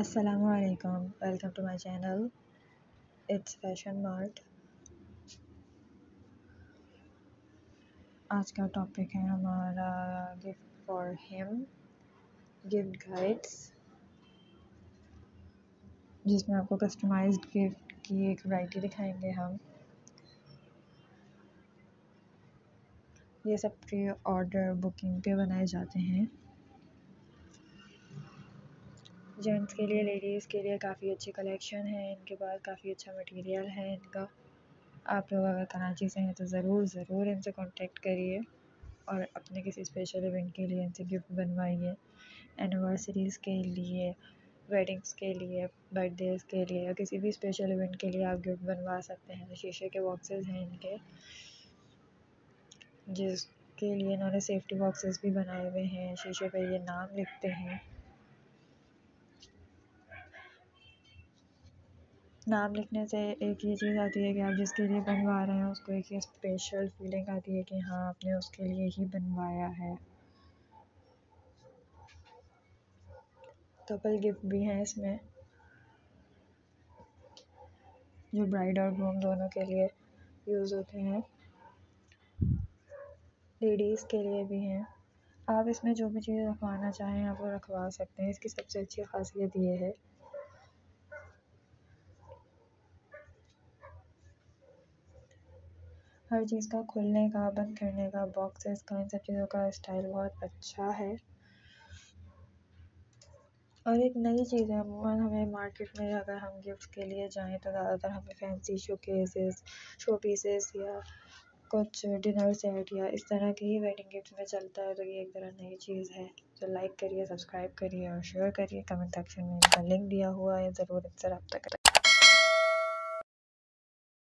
Assalamualaikum, welcome to my channel. It's Fashion Mart. आज का topic है हमारा gift for him, gift guides, जिसमें आपको कस्टमाइज्ड गिफ्ट की एक वैरायटी दिखाएंगे हम। ये सब प्री ऑर्डर बुकिंग पे बनाए जाते हैं। जेंट्स के लिए, लेडीज़ के लिए काफ़ी अच्छे कलेक्शन है इनके पास, काफ़ी अच्छा मटेरियल है इनका। आप लोग अगर कराची से हैं तो ज़रूर इनसे कांटेक्ट करिए और अपने किसी स्पेशल इवेंट के लिए इनसे गिफ्ट बनवाइए। एनिवर्सरीज़ के लिए, वेडिंग्स के लिए, बर्थडेज़ के लिए या किसी भी स्पेशल इवेंट के लिए आप गिफ्ट बनवा सकते हैं। शीशे के बॉक्सेस हैं इनके, जिसके लिए इन्होंने सेफ्टी बॉक्सेस भी बनाए हुए हैं। शीशे पर ये नाम लिखते हैं, नाम लिखने से एक ये चीज़ आती है कि आप जिसके लिए बनवा रहे हैं उसको एक ये स्पेशल फीलिंग आती है कि हाँ, आपने उसके लिए ही बनवाया है। कपल गिफ्ट भी हैं इसमें, जो ब्राइड और ग्रूम दोनों के लिए यूज़ होते हैं। लेडीज़ के लिए भी हैं। आप इसमें जो भी चीज़ रखवाना चाहें आप वो रखवा सकते हैं। इसकी सबसे अच्छी खासियत ये है हर चीज़ का खुलने का, बंद करने का, बॉक्सेस का, इन सब चीज़ों का स्टाइल बहुत अच्छा है। और एक नई चीज़ है, अमूमन हमें मार्केट में अगर हम गिफ्ट के लिए जाएं तो ज़्यादातर हमें फैंसी शोकेसेस, शो पीसेस या कुछ डिनर सेट या इस तरह के ही वेडिंग गिफ्ट में चलता है। तो ये एक तरह नई चीज़ है। तो लाइक करिए, सब्सक्राइब करिए और शेयर करिए। कमेंट सेक्शन में इनका लिंक दिया हुआ है, ज़रूर इनसे रब्ता करें।